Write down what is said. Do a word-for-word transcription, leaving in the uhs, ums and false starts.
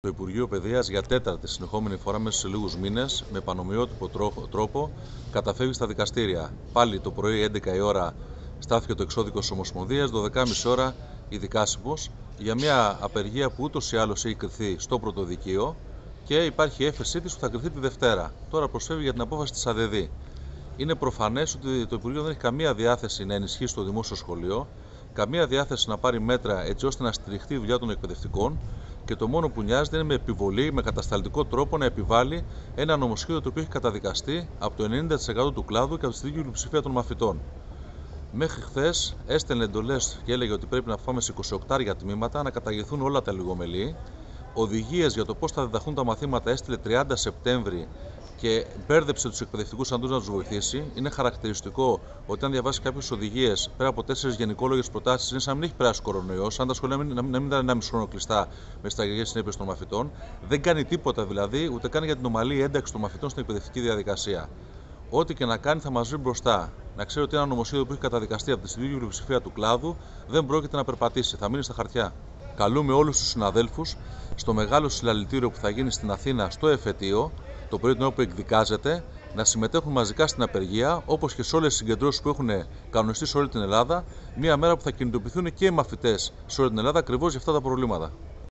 Το Υπουργείο Παιδείας για τέταρτη συνεχόμενη φορά μέσα σε λίγους μήνες, με πανομοιότυπο τρόπο, καταφεύγει στα δικαστήρια. Πάλι το πρωί έντεκα η ώρα στάθηκε το εξώδικο της Ομοσπονδίας, δώδεκα και μισή ώρα η δικάσιμος, για μια απεργία που ούτως ή άλλως έχει κριθεί στο πρωτοδικείο και υπάρχει έφεσή της που θα κριθεί τη Δευτέρα. Τώρα προσφεύγει για την απόφαση της Α Δ Δ. Είναι προφανές ότι το Υπουργείο δεν έχει καμία διάθεση να ενισχύσει το δημόσιο σχολείο, καμία διάθεση να πάρει μέτρα έτσι ώστε να στηριχτεί η δουλειά των εκπαιδευτικών. Και το μόνο που νοιάζεται είναι με επιβολή, με κατασταλτικό τρόπο να επιβάλλει ένα νομοσχέδιο το οποίο έχει καταδικαστεί από το ενενήντα τοις εκατό του κλάδου και από τη δίκαιη πλειοψηφία των μαθητών. Μέχρι χθες έστελνε εντολές και έλεγε ότι πρέπει να πάμε σε είκοσι οκτώ τμήματα να καταγηθούν όλα τα λιγομελή. Οδηγίες για το πώς θα διδαχθούν τα μαθήματα έστειλε τριάντα Σεπτέμβρη και μπέρδεψε τους εκπαιδευτικούς αντί να τους βοηθήσει. Είναι χαρακτηριστικό ότι αν διαβάσει κάποιες οδηγίες πέρα από τέσσερις γενικόλογες προτάσεις, είναι σαν να μην έχει περάσει κορονοϊός, σαν τα σχολεία να μην, να μην ήταν ένα μισό χρόνο κλειστά με στραγγικές συνέπειες των μαθητών. Δεν κάνει τίποτα δηλαδή, ούτε καν για την ομαλή ένταξη των μαθητών στην εκπαιδευτική διαδικασία. Ό,τι και να κάνει θα μας βρει μπροστά. Να ξέρει ότι ένα νομοσχέδιο που έχει καταδικαστεί από τη συντηρητική πλειοψηφία του κλάδου δεν πρόκειται να περπατήσει, θα μείνει στα χαρτιά. Καλούμε όλους τους συναδέλφους στο μεγάλο συλλαλητήριο που θα γίνει στην Αθήνα στο Εφετείο, το πρωί την ώρα που εκδικάζεται, να συμμετέχουν μαζικά στην απεργία, όπως και σε όλες τις συγκεντρώσεις που έχουν κανονιστεί σε όλη την Ελλάδα, μια μέρα που θα κινητοποιηθούν και οι μαθητές σε όλη την Ελλάδα ακριβώς για αυτά τα προβλήματα.